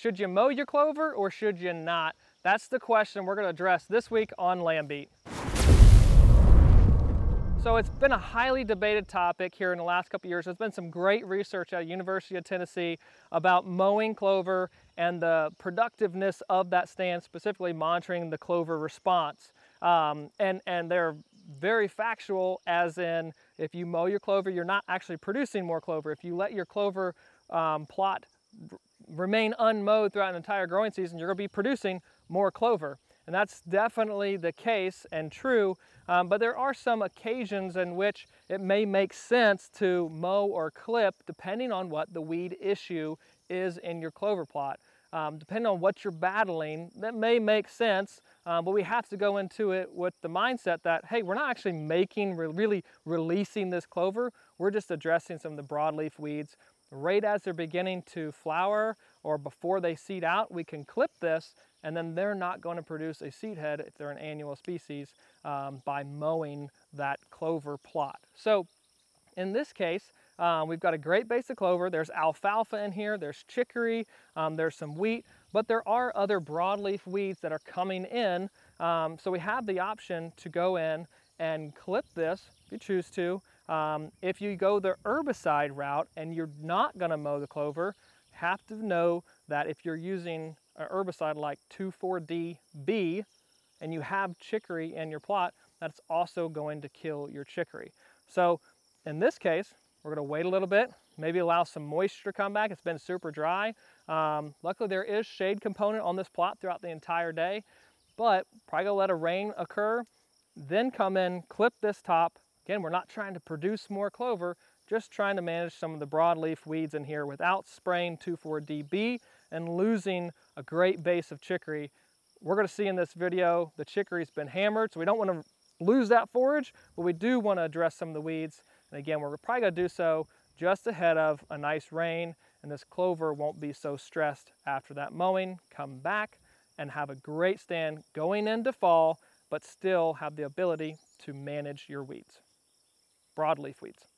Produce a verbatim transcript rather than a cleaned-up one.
Should you mow your clover or should you not? That's the question we're going to address this week on Land Beat. So it's been a highly debated topic here in the last couple of years. There's been some great research at University of Tennessee about mowing clover and the productiveness of that stand, specifically monitoring the clover response. Um, and, and they're very factual, as in if you mow your clover, you're not actually producing more clover. If you let your clover um, plot remain unmowed throughout an entire growing season, you're going to be producing more clover. And that's definitely the case and true, um, but there are some occasions in which it may make sense to mow or clip depending on what the weed issue is in your clover plot. Um, depending on what you're battling, that may make sense, um, but we have to go into it with the mindset that, hey, we're not actually making, we're really releasing this clover, we're just addressing some of the broadleaf weeds. Right as they're beginning to flower or before they seed out, we can clip this, and then they're not going to produce a seed head if they're an annual species um, by mowing that clover plot. So in this case, uh, we've got a great base of clover. There's alfalfa in here, there's chicory, um, there's some wheat, but there are other broadleaf weeds that are coming in. Um, so we have the option to go in and clip this if you choose to. Um, if you go the herbicide route and you're not going to mow the clover, have to know that if you're using an herbicide like two four D B and you have chicory in your plot, that's also going to kill your chicory. So in this case, we're going to wait a little bit, maybe allow some moisture to come back. It's been super dry. Um, luckily, there is shade component on this plot throughout the entire day, but probably going to let a rain occur, then come in, clip this top. Again, we're not trying to produce more clover, just trying to manage some of the broadleaf weeds in here without spraying two four D B and losing a great base of chicory. We're going to see in this video the chicory's been hammered, so we don't want to lose that forage, but we do want to address some of the weeds. And again, we're probably going to do so just ahead of a nice rain, and this clover won't be so stressed after that mowing. Come back and have a great stand going into fall, but still have the ability to manage your weeds. Broadleaf weeds.